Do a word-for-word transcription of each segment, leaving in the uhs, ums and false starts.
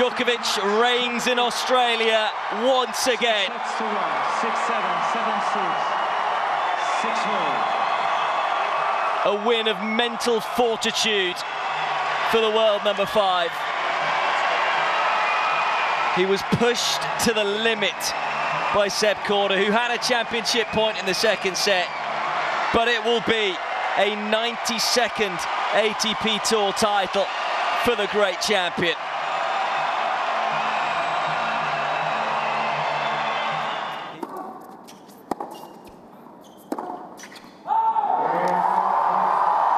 Djokovic reigns in Australia once again. A win of mental fortitude for the world number five. He was pushed to the limit by Seb Korda, who had a championship point in the second set, but it will be a ninety-second A T P Tour title for the great champion.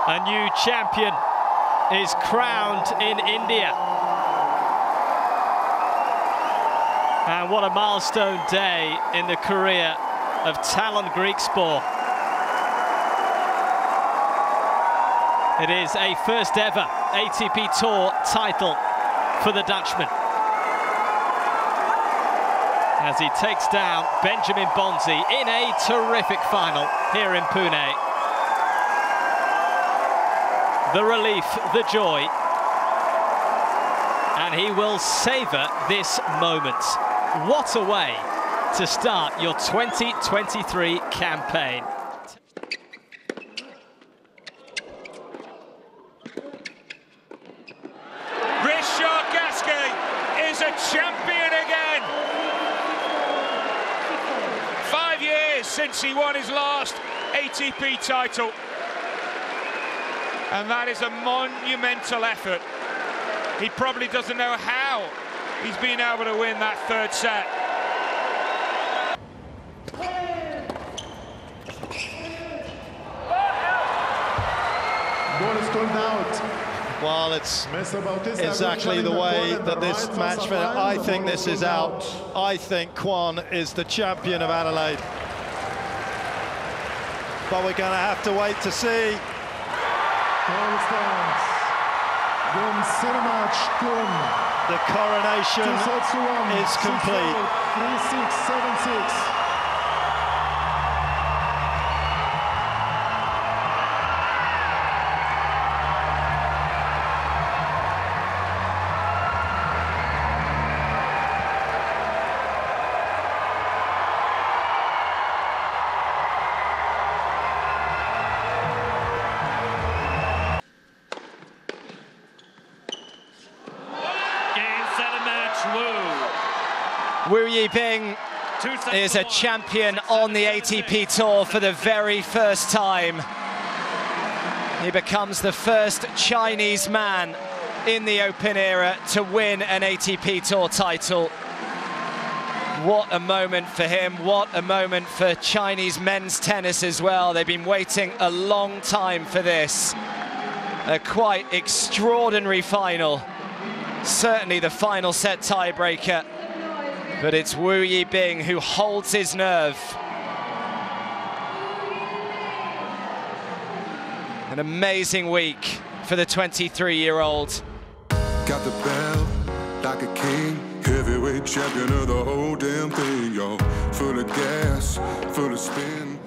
A new champion is crowned in India. And what a milestone day in the career of Tallon Griekspoor. It is a first ever A T P Tour title for the Dutchman, as he takes down Benjamin Bonzi in a terrific final here in Pune. The relief, the joy, and he will savour this moment. What a way to start your twenty twenty-three campaign. Richard Gasquet is a champion again. Five years since he won his last A T P title. And that is a monumental effort. He probably doesn't know how he's been able to win that third set. Ball is called out. Well, it's exactly the way that this match went. I think this is out. I think Kwan is the champion of Adelaide. But we're going to have to wait to see. The coronation is complete. Wu Yibing is a champion on the A T P Tour for the very first time. He becomes the first Chinese man in the Open era to win an A T P Tour title. What a moment for him, what a moment for Chinese men's tennis as well. They've been waiting a long time for this. A quite extraordinary final. Certainly the final set tiebreaker. But it's Wu Yibing who holds his nerve. An amazing week for the twenty-three-year-old. Got the bell, like a king, heavyweight champion of the whole damn thing, yo. Full of gas, full of spin.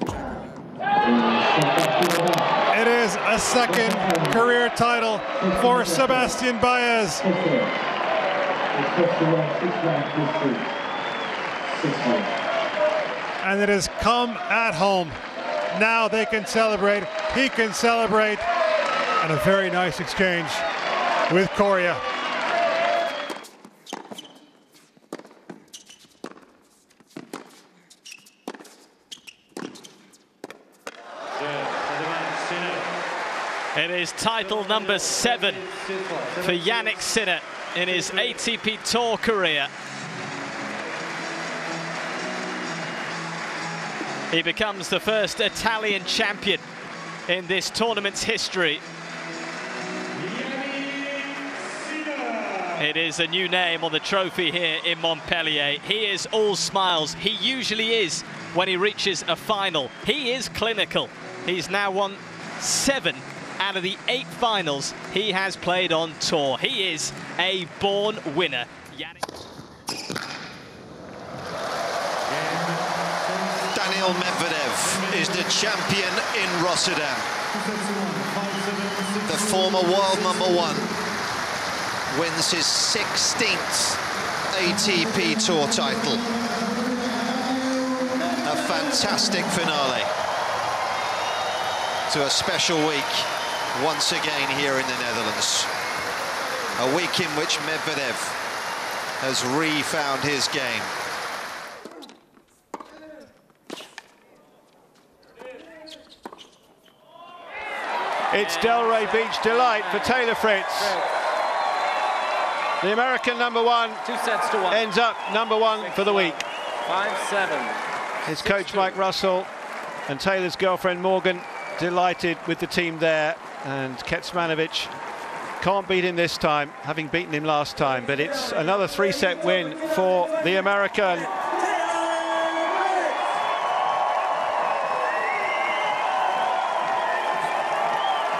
It is a second career title for Sebastian Baez. And it has come at home. Now they can celebrate, he can celebrate, and a very nice exchange with Coria. It is title number seven for Jannik Sinner in his A T P Tour career. He becomes the first Italian champion in this tournament's history. It is a new name on the trophy here in Montpellier. He is all smiles. He usually is when he reaches a final. He is clinical. He's now won seven out of the eight finals he has played on tour. He is a born winner. Daniil Medvedev is the champion in Rotterdam. The former world number one wins his sixteenth A T P Tour title. A fantastic finale to a special week once again here in the Netherlands. A week in which Medvedev has re-found his game. It's Delray Beach delight for Taylor Fritz. The American number one, two sets to one, ends up number one for the week. five seven. His coach Mike Russell and Taylor's girlfriend Morgan delighted with the team there. And Ketsmanovich can't beat him this time, having beaten him last time. But it's another three-set win for the American.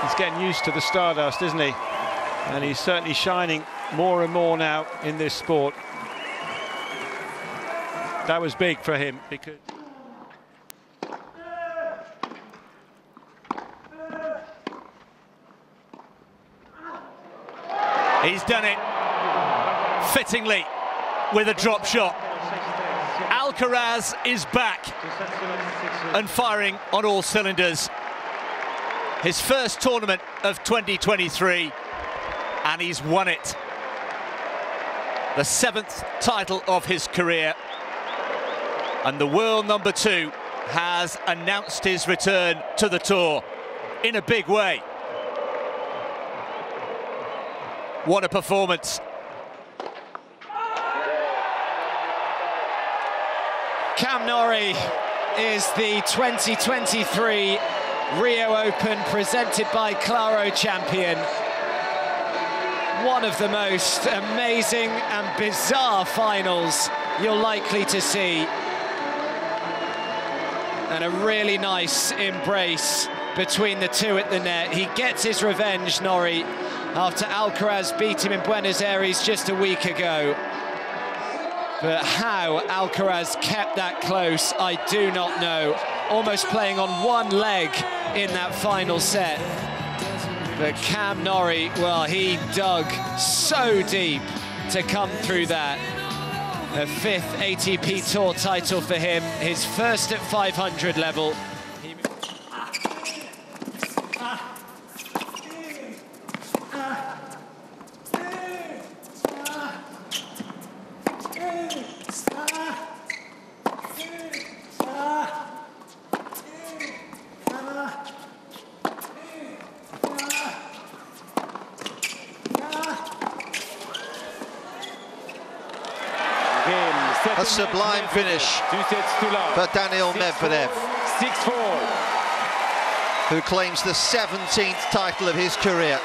He's getting used to the stardust, isn't he? And he's certainly shining more and more now in this sport. That was big for him because... he's done it fittingly with a drop shot. Alcaraz is back and firing on all cylinders. His first tournament of twenty twenty-three, and he's won it. The seventh title of his career. And the world number two has announced his return to the tour in a big way. What a performance. Cam Norrie is the twenty twenty-three Rio Open presented by Claro champion. One of the most amazing and bizarre finals you're likely to see. And a really nice embrace between the two at the net. He gets his revenge, Norrie, after Alcaraz beat him in Buenos Aires just a week ago. But how Alcaraz kept that close, I do not know. Almost playing on one leg in that final set. But Cam Norrie, well, he dug so deep to come through that. A fifth A T P Tour title for him, his first at five hundred level. A sublime finish for Daniil Medvedev, who claims the seventeenth title of his career.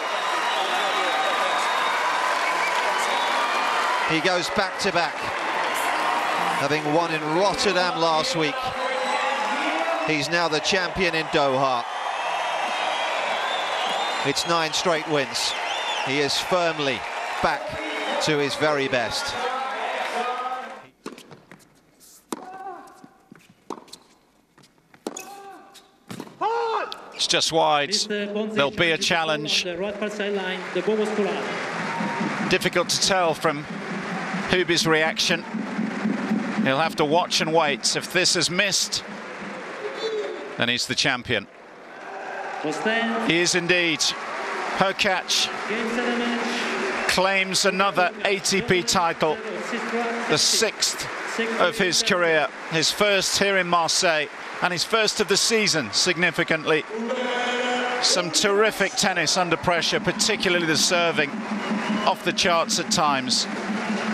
He goes back-to-back, having won in Rotterdam last week. He's now the champion in Doha. It's nine straight wins. He is firmly back to his very best. Just wide, there'll be a challenge. Difficult to tell from Hubi's reaction. He'll have to watch and wait. If this is missed, then he's the champion. He is indeed. Hurkacz claims another A T P title, the sixth of his career, his first here in Marseille, and his first of the season, significantly. Some terrific tennis under pressure, particularly the serving, off the charts at times.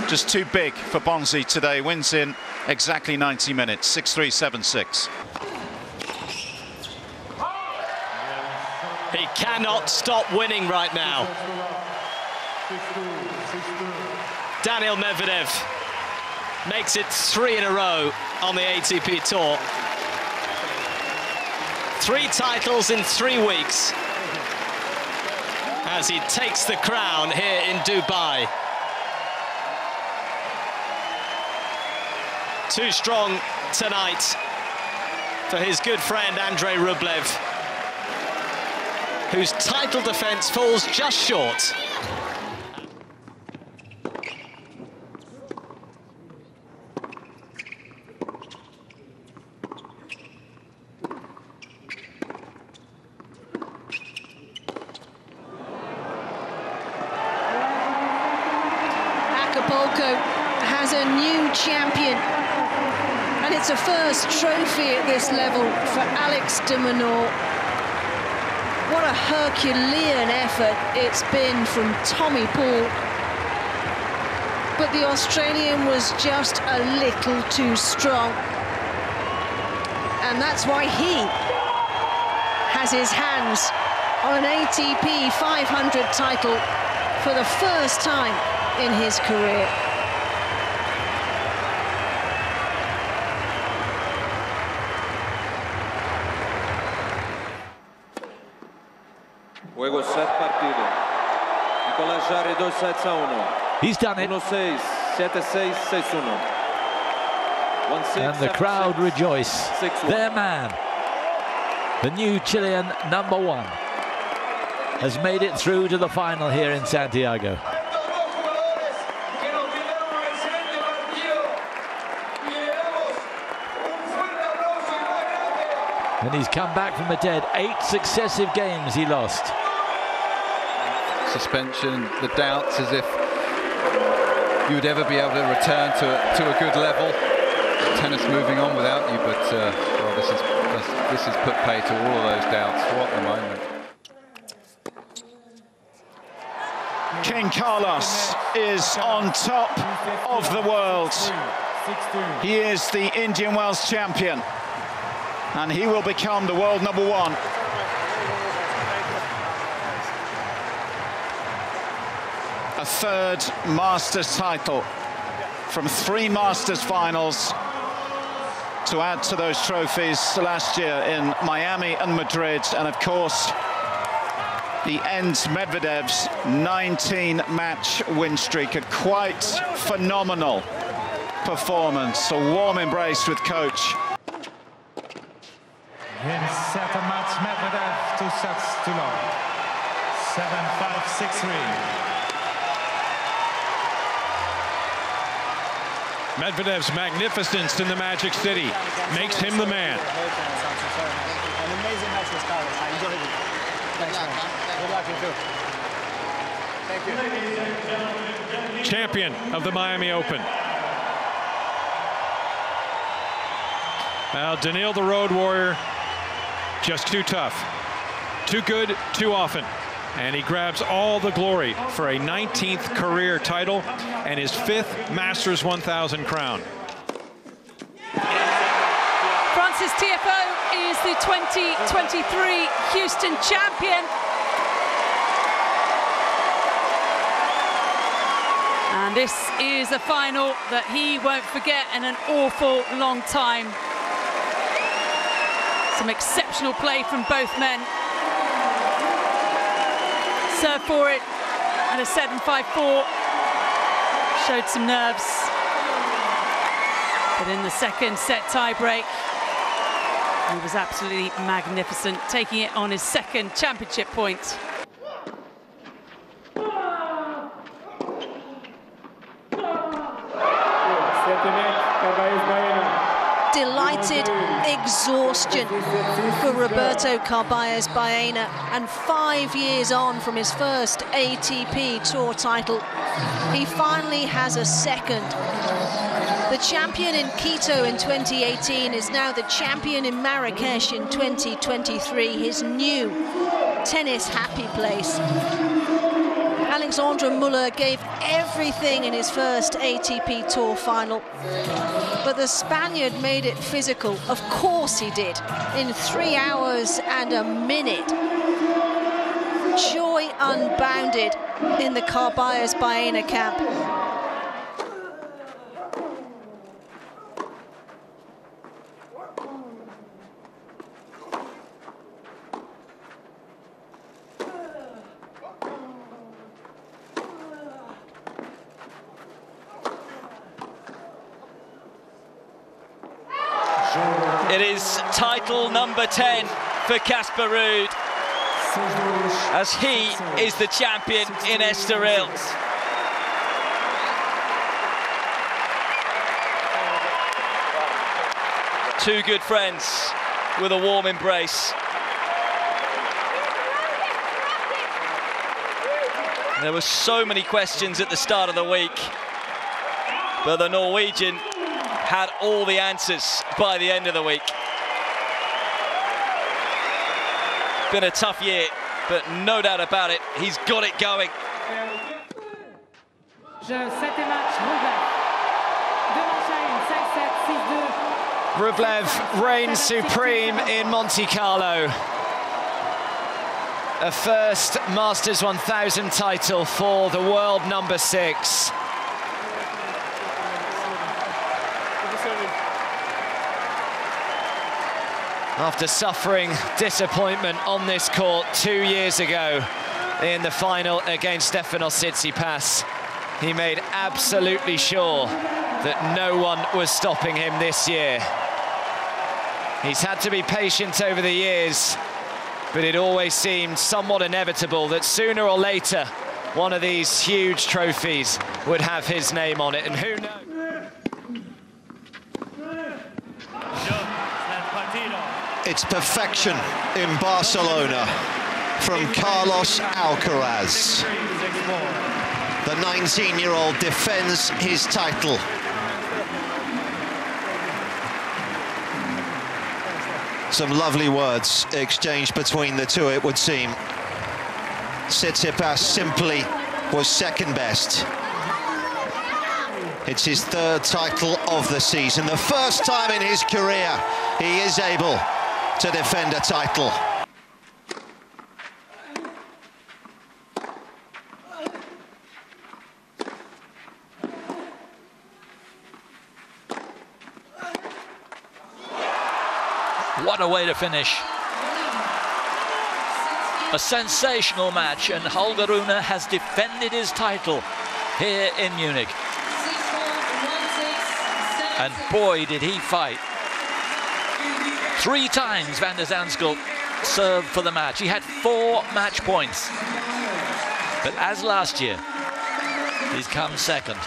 Just too big for Bonzi today. Wins in exactly ninety minutes, six three, seven six. He cannot stop winning right now. Daniil Medvedev makes it three in a row on the A T P Tour. Three titles in three weeks as he takes the crown here in Dubai. Too strong tonight for his good friend Andrey Rublev, whose title defense falls just short. Molko has a new champion. And it's a first trophy at this level for Alex De Minaur. What a Herculean effort it's been from Tommy Paul. But the Australian was just a little too strong. And that's why he has his hands on an A T P five hundred title for the first time in his career. He's done it. And the crowd rejoice. Their man, the new Chilean number one, has made it through to the final here in Santiago. And he's come back from the dead. Eight successive games he lost. Suspension, the doubts, as if you would ever be able to return to a, to a good level. Tennis moving on without you, but uh, well, this is this has put pay to all of those doubts. What a moment! King Carlos is on top of the world. He is the Indian Wells champion, and he will become the world number one. A third Masters title from three Masters finals to add to those trophies last year in Miami and Madrid, and of course the end Medvedev's nineteen match win streak. A quite phenomenal performance, a warm embrace with coach. In seven match Medvedev two sets too long, seven five six three. Medvedev's magnificence in the Magic City makes him the man. An amazing match with Carlos. I enjoyed it. Thanks, man. Good luck, you too. Thank you. Champion of the Miami Open. Now, Daniil the Road Warrior, just too tough. Too good, too often. And he grabs all the glory for a nineteenth career title and his fifth Masters one thousand crown. Francis Tiafoe is the twenty twenty-three Houston champion. And this is a final that he won't forget in an awful long time. Some exceptional play from both men. Serve for it, and a seven five four showed some nerves, but in the second set tiebreak he was absolutely magnificent, taking it on his second championship point. Delighted exhaustion for Roberto Carballes Baena, and five years on from his first A T P Tour title, he finally has a second. The champion in Quito in twenty eighteen is now the champion in Marrakesh in twenty twenty-three, his new tennis happy place. Alexandre Muller gave everything in his first A T P Tour final, but the Spaniard made it physical. Of course he did, in three hours and a minute. Joy unbounded in the Carballes Baena camp. It is title number ten for Casper Ruud, as he is the champion in Estoril. Two good friends with a warm embrace. There were so many questions at the start of the week But the Norwegian had all the answers by the end of the week. Been a tough year, but no doubt about it, he's got it going. Rublev reigns supreme in Monte Carlo. A first Masters one thousand title for the world number six. After suffering disappointment on this court two years ago in the final against Stefanos Tsitsipas, he made absolutely sure that no one was stopping him this year. He's had to be patient over the years, but it always seemed somewhat inevitable that sooner or later one of these huge trophies would have his name on it, and who knows? It's perfection in Barcelona from Carlos Alcaraz. The nineteen-year-old defends his title. Some lovely words exchanged between the two, it would seem. Tsitsipas simply was second best. It's his third title of the season. The first time in his career he is able to defend a title. What a way to finish. A sensational match, and Holger Rune has defended his title here in Munich. And boy, did he fight. Three times van der Zandschulp served for the match. He had four match points. But as last year, he's come second.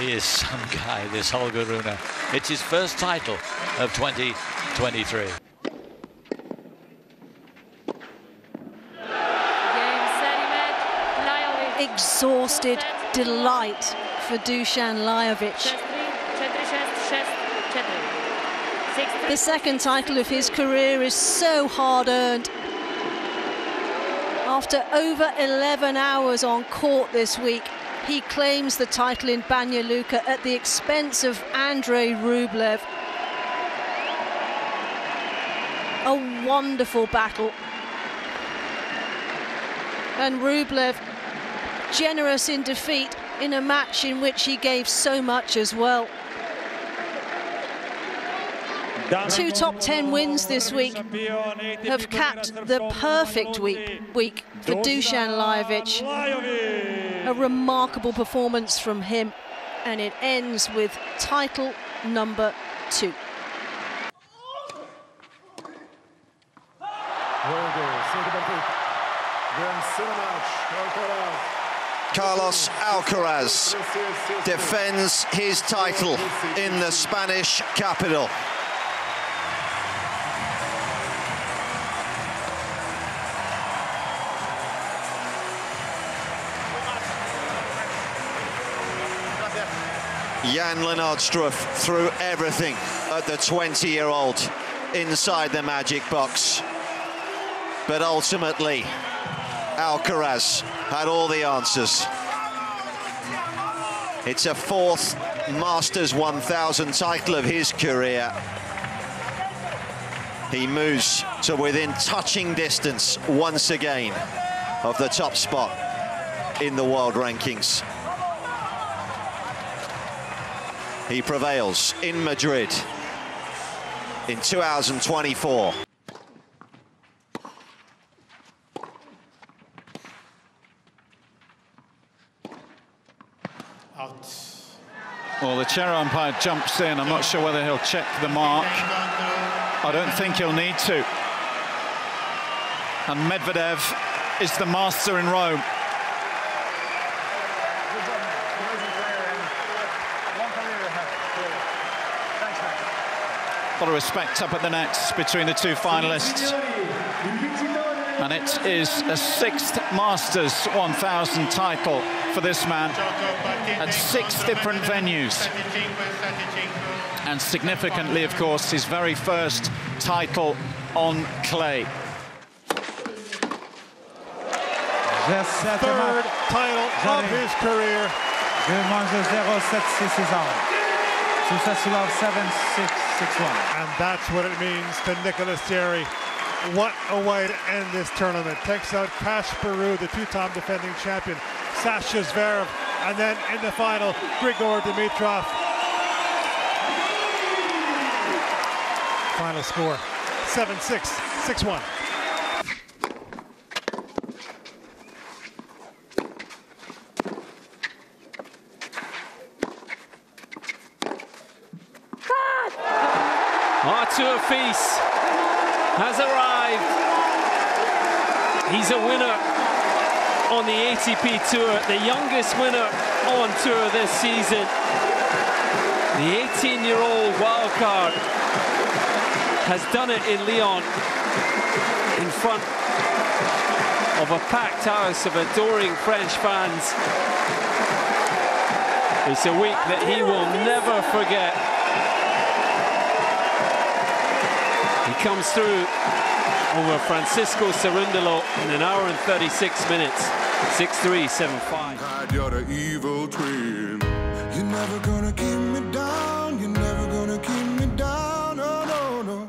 He is some guy, this Holger Rune. It's his first title of twenty twenty-three. Exhausted delight for Dusan Lajovic. The second title of his career is so hard-earned. After over eleven hours on court this week, he claims the title in Banja Luka at the expense of Andrey Rublev. A wonderful battle. And Rublev generous in defeat in a match in which he gave so much as well. Two top ten wins this week have capped the perfect week, week for Dusan Lajovic. A remarkable performance from him, and it ends with title number two. Carlos Alcaraz defends his title in the Spanish capital. Jan Lennardstrup threw everything at the twenty-year-old inside the magic box. But ultimately, Alcaraz had all the answers. It's a fourth Masters one thousand title of his career. He moves to within touching distance once again of the top spot in the world rankings. He prevails in Madrid in two thousand twenty-four. Well, the chair umpire jumps in. I'm not sure whether he'll check the mark. I don't think he'll need to. And Medvedev is the master in Rome. A lot of respect up at the nets between the two finalists. And it is a sixth Masters one thousand title for this man at six different venues. And significantly, of course, his very first title on clay. Third title of his career. And that's what it means to Nicolas Thierry. What a way to end this tournament. Takes out Casper Ruud, the two-time defending champion, Sasha Zverev, and then in the final, Grigor Dimitrov. Final score, seven six, six one. Artur Fils has arrived. He's a winner on the A T P Tour, the youngest winner on tour this season. The eighteen-year-old wildcard has done it in Lyon in front of a packed house of adoring French fans. It's a week that he will never forget. He comes through over Francisco Cerundolo in an hour and thirty-six minutes. six three, seven five. God, you're the evil twin. You're never gonna keep me down. You're never gonna keep me down. No, no, no.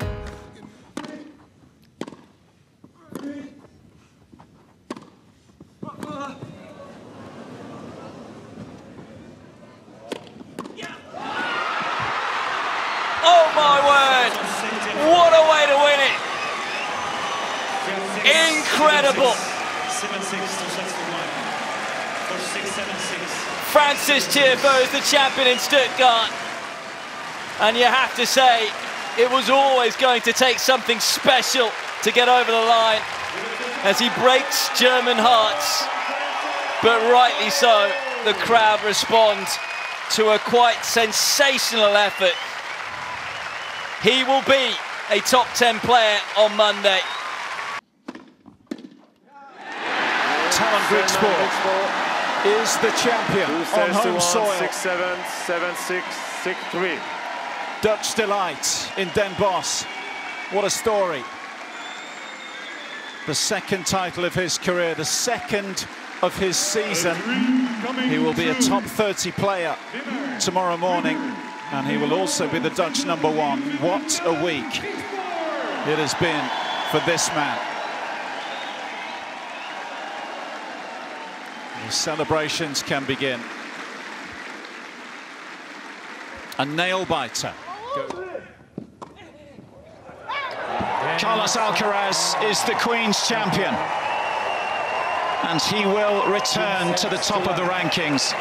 Oh, my word. What a way to win it! Incredible! Francis Tiafoe is the champion in Stuttgart. And you have to say, it was always going to take something special to get over the line as he breaks German hearts. But rightly so, the crowd respond to a quite sensational effort. He will be a top ten player on Monday. Tallon Griekspoor is the champion on home soil. six seven, seven six, six three. Dutch delight in Den Bosch. What a story. The second title of his career, the second of his season. He will be a top thirty player tomorrow morning. And he will also be the Dutch number one. What a week it has been for this man. The celebrations can begin. A nail-biter. Carlos Alcaraz is the Queen's champion. And he will return to the top of the rankings.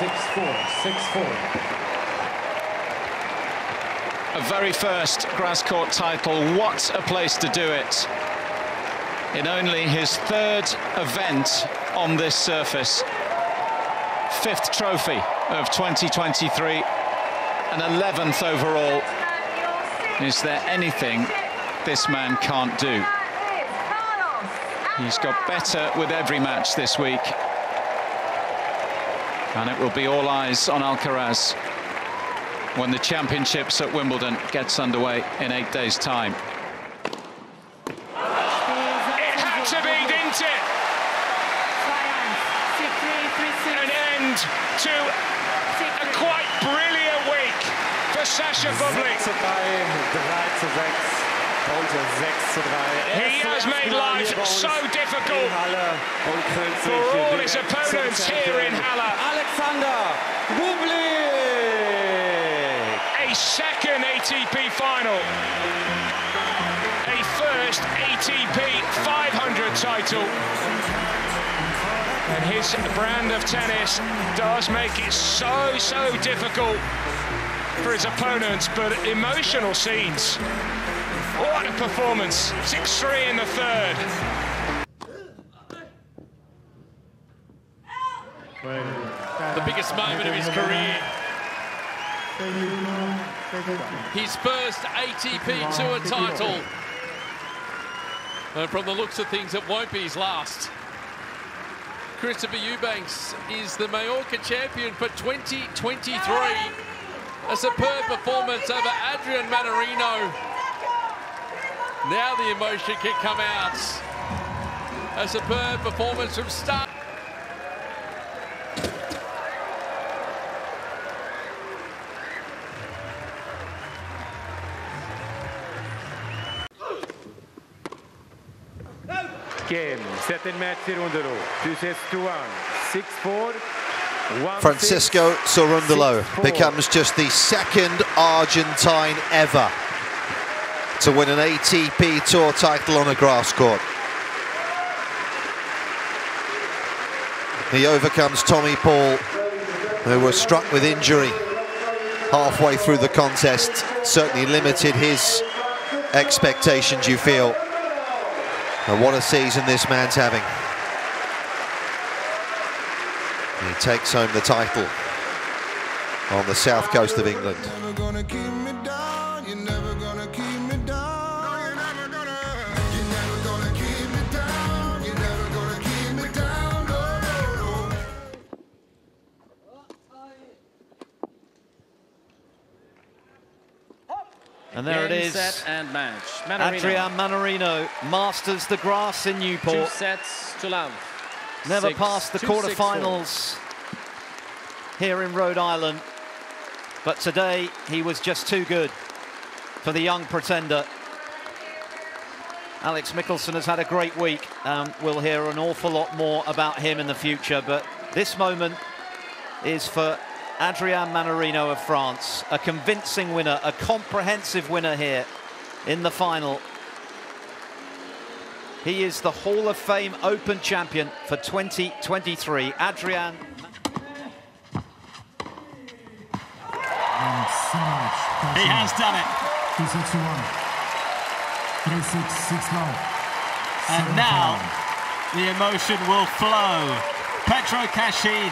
six four, six four. A very first grass court title. What a place to do it in only his third event on this surface. Fifth trophy of twenty twenty-three and eleventh overall. Is there anything this man can't do? He's got better with every match this week, and it will be all eyes on Alcaraz when the championships at Wimbledon gets underway in eight days' time. It had to be, didn't it? An end to a quite brilliant week for Sasha Bublik. He has made life so difficult for all his opponents here in Halle. Alexander Bublik! A second A T P final, a first A T P five hundred title, and his brand of tennis does make it so, so difficult for his opponents, but emotional scenes. What a performance, six three in the third. The biggest moment of his career. His first A T P Tour title And from the looks of things, it won't be his last. Christopher Eubanks is the Mallorca champion for twenty twenty-three. A superb performance over Adrian Mannarino. Now the emotion can come out. A superb performance from start. Game, set and match Cirundolo, two sets to one, six four, one Francisco Cirundolo becomes just the second Argentine ever to win an A T P Tour title on a grass court. He overcomes Tommy Paul, who was struck with injury halfway through the contest, certainly limited his expectations, you feel. And what a season this man's having. He takes home the title on the south coast of England. And there Game, it is. Set and match. Mannarino. Adrian Mannarino masters the grass in Newport. Two sets to love. Never six, passed the quarterfinals here in Rhode Island. But today he was just too good for the young pretender. Alex Mickelson has had a great week. Um, we'll hear an awful lot more about him in the future. But this moment is for Adrian Mannarino of France, a convincing winner, a comprehensive winner here in the final. He is the Hall of Fame Open champion for twenty twenty-three. Adrian. He has done it. And now the emotion will flow. Petro Cashin,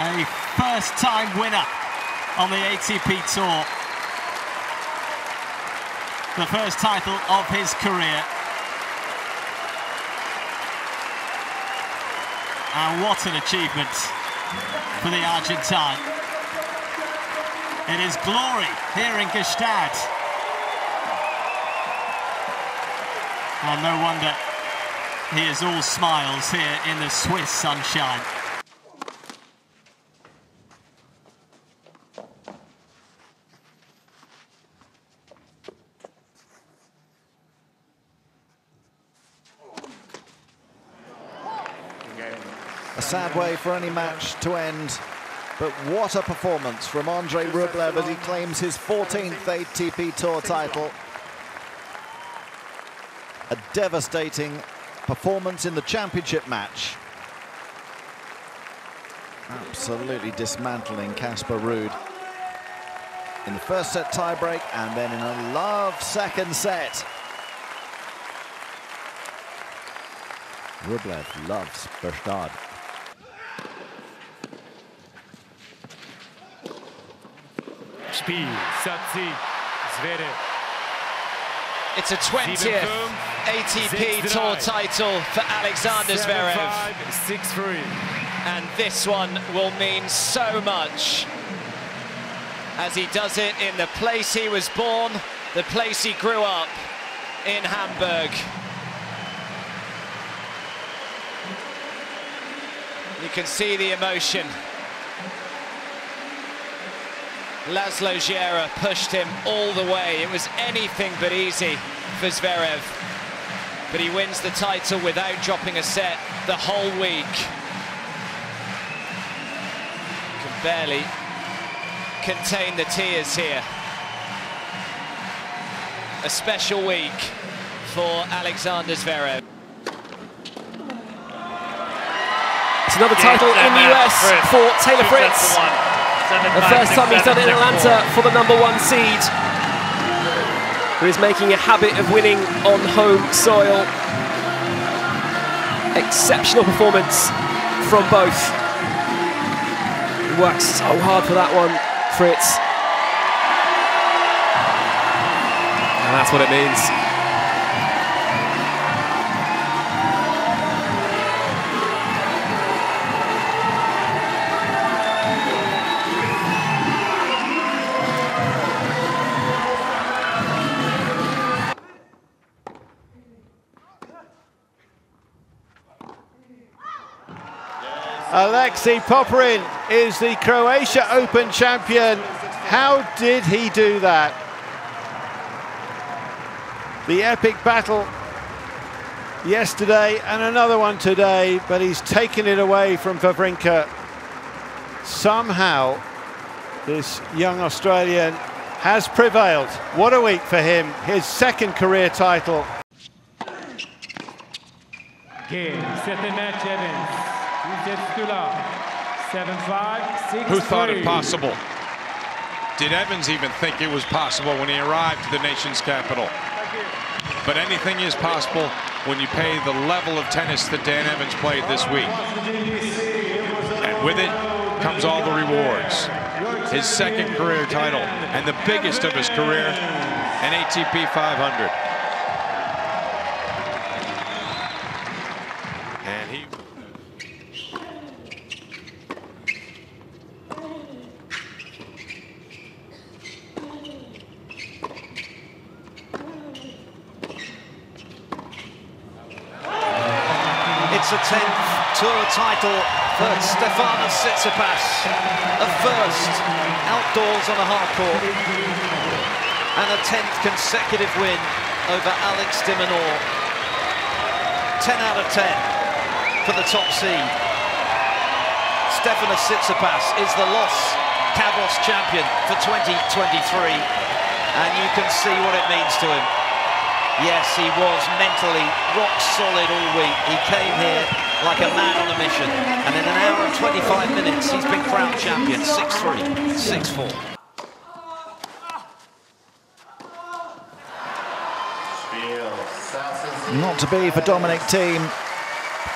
a first-time winner on the A T P Tour. The first title of his career. And what an achievement for the Argentine. It is glory here in Gstaad. And no wonder he is all smiles here in the Swiss sunshine. A sad way for any match to end, but what a performance from Andrey Rublev as he claims his fourteenth A T P Tour title. A devastating performance in the championship match. Absolutely dismantling Casper Ruud in the first set tiebreak and then in a love second set. Rublev loves Berchtad. It's a twentieth A T P Tour title for Alexander Zverev. And this one will mean so much, as he does it in the place he was born, the place he grew up, in Hamburg. You can see the emotion. Laszlo Gera pushed him all the way. It was anything but easy for Zverev. But he wins the title without dropping a set the whole week. Can barely contain the tears here. A special week for Alexander Zverev. It's another title in the U S for Taylor Fritz. The first time he's done it in Atlanta for the number one seed, who is making a habit of winning on home soil. Exceptional performance from both. He worked so hard for that one, Fritz. And that's what it means. Alexei Popyrin is the Croatia Open champion. How did he do that? The epic battle yesterday and another one today, but he's taken it away from Wawrinka. Somehow, this young Australian has prevailed. What a week for him, his second career title. Game, set and match, Evans. seven five, six three. Who thought it possible? Did Evans even think it was possible when he arrived at the nation's capital? But anything is possible when you pay the level of tennis that Dan Evans played this week. And with it comes all the rewards. His second career title and the biggest of his career, an A T P five hundred. And he... It's a tenth tour title for Stefanos Tsitsipas. A first outdoors on a hard court. And a tenth consecutive win over Alex De Minaur. ten out of ten for the top seed. Stefanos Tsitsipas is the Los Cabos champion for twenty twenty-three. And you can see what it means to him. Yes, he was mentally rock solid all week. He came here like a man on a mission. And in an hour and twenty-five minutes, he's been crowned champion, six three, six four. Not to be for Dominic Thiem,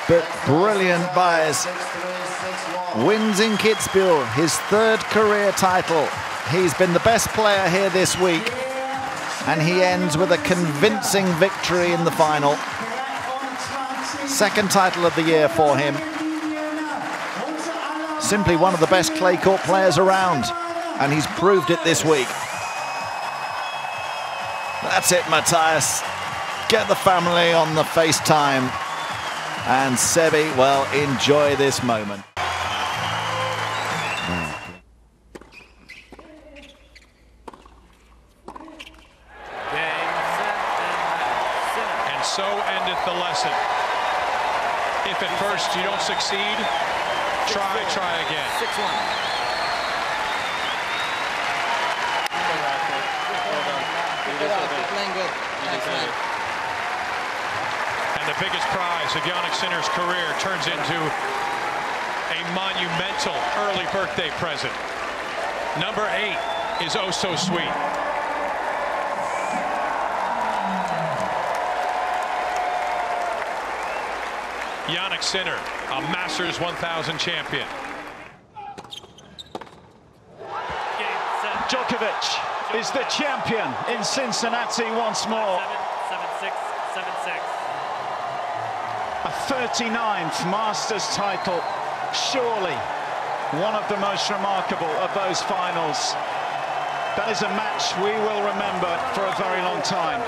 but brilliant Baez. Wins in Kitzbühel, his third career title. He's been the best player here this week. And he ends with a convincing victory in the final. Second title of the year for him. Simply one of the best clay court players around. And he's proved it this week. That's it, Matthias. Get the family on the FaceTime. And Sebi, well, enjoy this moment. So endeth the lesson. If at first you don't succeed, try, try again. six one. And the biggest prize of Jannik Sinner's career turns into a monumental early birthday present. Number eight is oh so sweet. Jannik Sinner, a Masters one thousand champion. Djokovic is the champion in Cincinnati once more. seven six, seven six. A thirty-ninth Masters title, surely one of the most remarkable of those finals. That is a match we will remember for a very long time.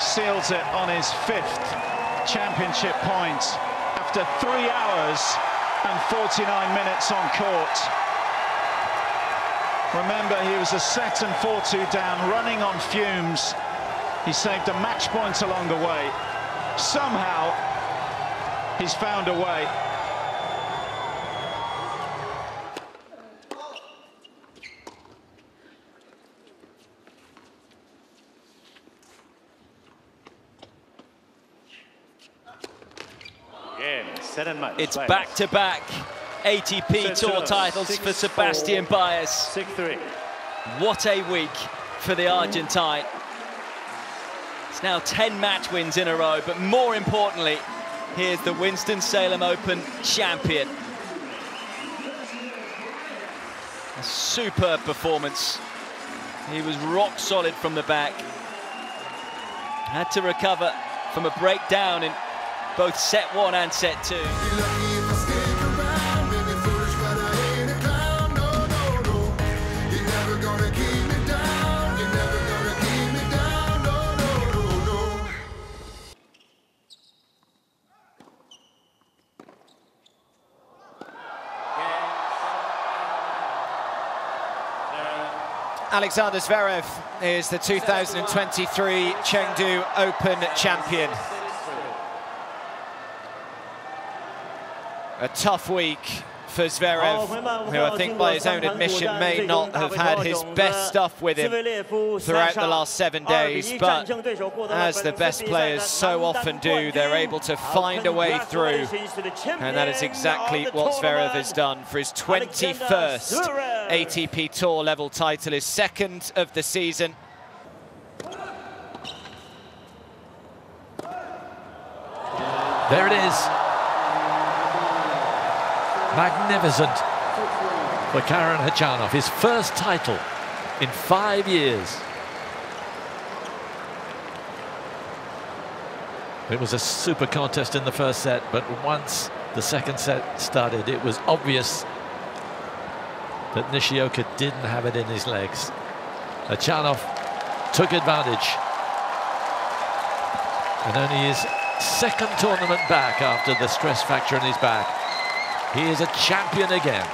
Seals it on his fifth championship point after three hours and forty-nine minutes on court. Remember, he was a set and four two down, running on fumes. He saved a match point along the way. Somehow, he's found a way. It's back-to-back A T P Tour titles for Sebastian Baez. What a week for the Argentine. It's now ten match wins in a row, but more importantly, here's the Winston-Salem Open champion. A superb performance. He was rock solid from the back. Had to recover from a breakdown in both set one and set two. Alexander Zverev is the two thousand twenty-three Chengdu Open champion. A tough week for Zverev, who I think by his own admission may not have had his best stuff with him throughout the last seven days, but as the best players so often do, they're able to find a way through, and that is exactly what Zverev has done for his twenty-first A T P Tour level title, his second of the season. There it is. Magnificent for Karen Khachanov, his first title in five years. It was a super contest in the first set, but once the second set started, it was obvious that Nishioka didn't have it in his legs. Khachanov took advantage. And only his second tournament back after the stress fracture in his back. He is a champion again.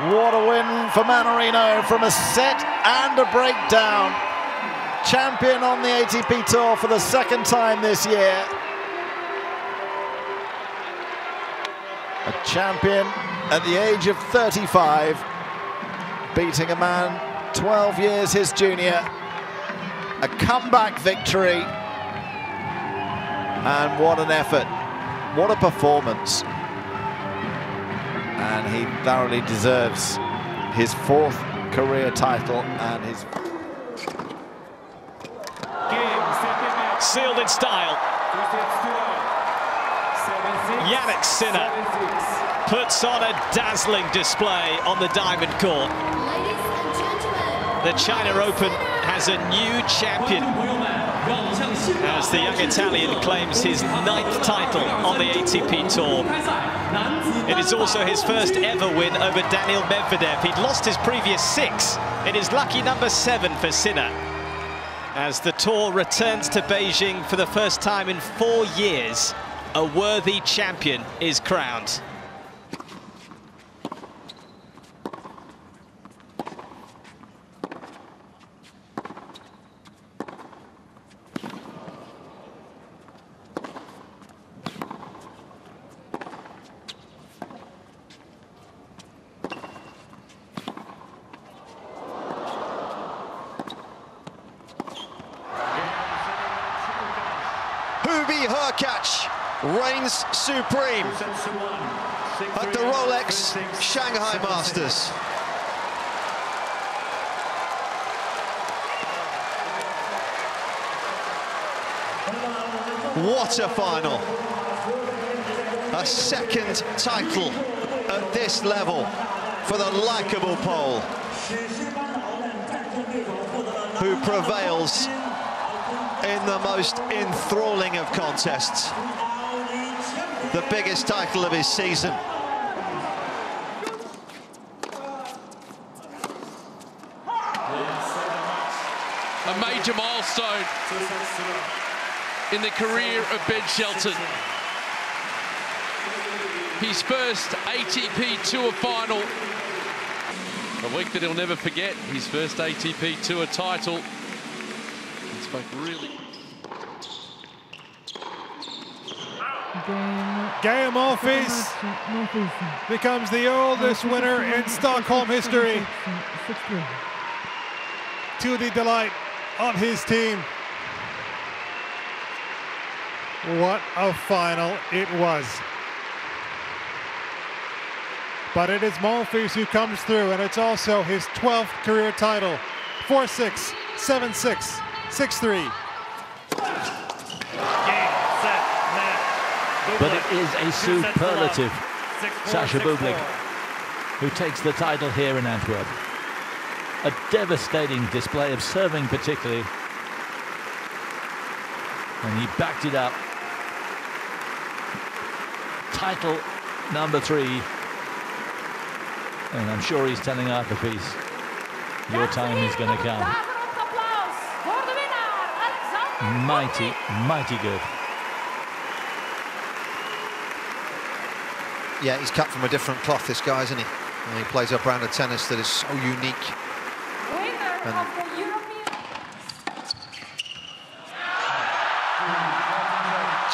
What a win for Mannarino from a set and a breakdown. Champion on the A T P Tour for the second time this year. A champion at the age of thirty-five, beating a man twelve years his junior. A comeback victory. And what an effort. What a performance. And he thoroughly deserves his fourth career title and his... Game. Sealed in style. Jannik Sinner puts on a dazzling display on the diamond court. The China Open has a new champion as the young Italian claims his ninth title on the A T P Tour. It is also his first ever win over Daniil Medvedev. He'd lost his previous six. It is lucky number seven for Sinner, as the tour returns to Beijing for the first time in four years. A worthy champion is crowned. Hubert Hurkacz reigns supreme at the Rolex Shanghai Masters. What a final! A second title at this level for the likeable Pole, who prevails in the most enthralling of contests, the biggest title of his season. A major milestone in the career of Ben Shelton. His first A T P Tour final. A week that he'll never forget, his first A T P Tour title. Like really. Gael Monfils becomes the oldest winner in Stockholm history, to the delight of his team. What a final it was. But it is Monfils who comes through, and it's also his twelfth career title. four six, seven six, six three. But it is a superlative Sasha Bublik who takes the title here in Antwerp. A devastating display of serving particularly. And he backed it up. Title number three. And I'm sure he's telling Alcaraz, your time is going to come. Mighty, mighty good. Yeah, he's cut from a different cloth, this guy, isn't he? And he plays a round of tennis that is so unique. And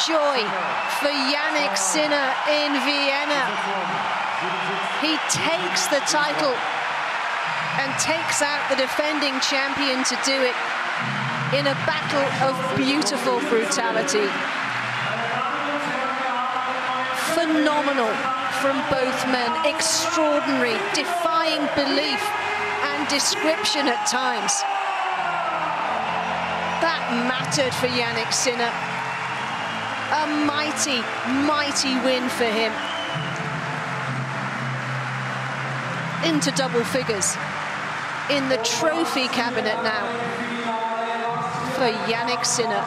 joy for Jannik Sinner in Vienna. He takes the title and takes out the defending champion to do it in a battle of beautiful brutality. Phenomenal from both men, extraordinary, defying belief and description at times. That mattered for Jannik Sinner. A mighty, mighty win for him. Into double figures in the trophy cabinet now for Jannik Sinner.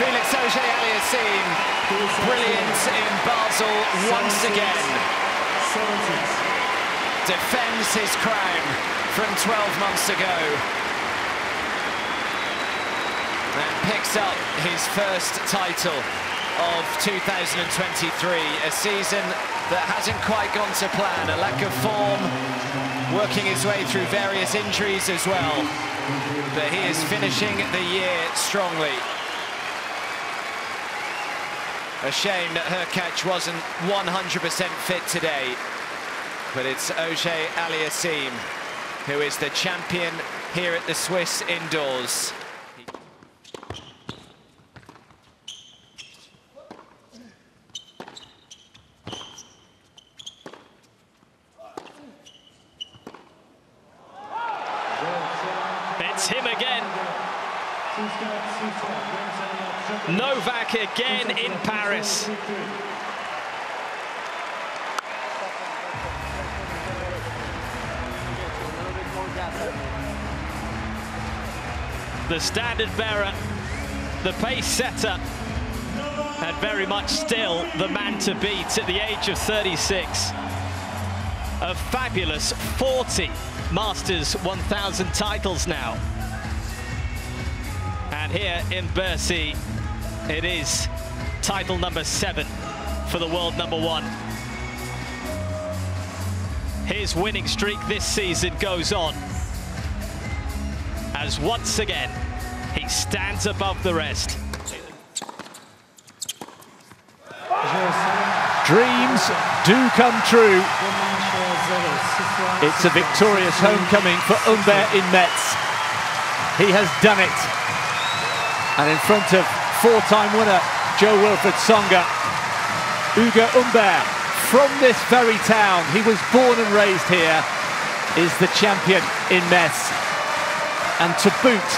Felix Auger-Aliassime, brilliant in Basel once again. Defends his crown from twelve months ago. And picks up his first title of two thousand twenty-three, a season that hasn't quite gone to plan, a lack of form, working his way through various injuries as well. But he is finishing the year strongly. A shame that Hurkacz wasn't one hundred percent fit today, but it's Auger-Aliassime who is the champion here at the Swiss indoors. Novak again in Paris. The standard bearer, the pace setter, and very much still the man to beat at the age of thirty-six. A fabulous forty Masters one thousand titles now. And here in Bercy, it is title number seven for the world number one. His winning streak this season goes on, as once again, he stands above the rest. Dreams do come true. It's a victorious homecoming for Humbert in Metz. He has done it. And in front of four-time winner Joe Wilfried Tsonga, Ugo Humbert, from this very town, he was born and raised here, is the champion in Metz. And to boot,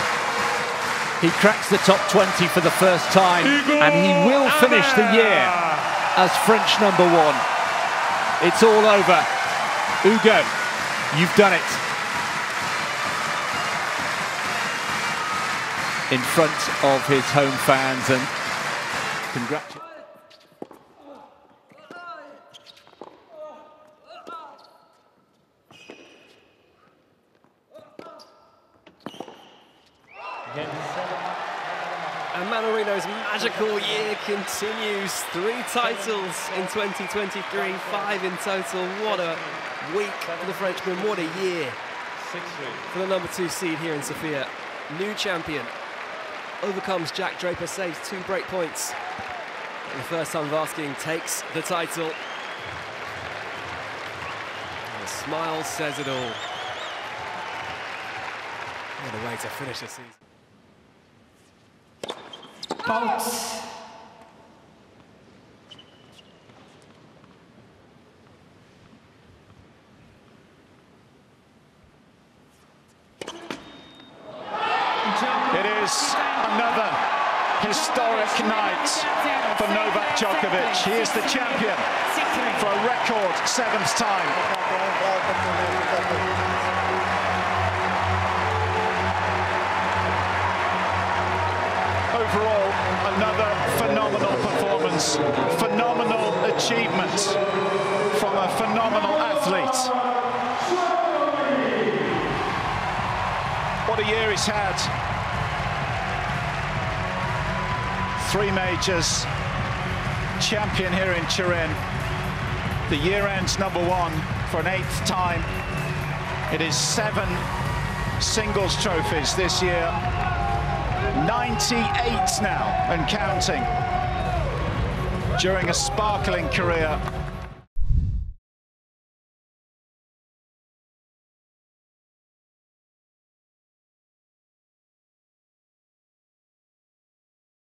he cracks the top twenty for the first time, and he will finish the year as French number one. It's all over. Ugo, you've done it. In front of his home fans, and congratulations. And Mannarino's magical year continues. Three titles in twenty twenty-three, five in total. What a week for the Frenchman, what a year for the number two seed here in Sofia. New champion. Overcomes Jack Draper, saves two break points. And the first time Vasking takes the title. And the smile says it all. What a way to finish the season. out. It is another historic night for Novak Djokovic. He is the champion for a record seventh time. Overall, another phenomenal performance, phenomenal achievement from a phenomenal athlete. What a year he's had. Three majors, champion here in Turin. The year ends number one for an eighth time. It is seven singles trophies this year. ninety-eight now and counting during a sparkling career.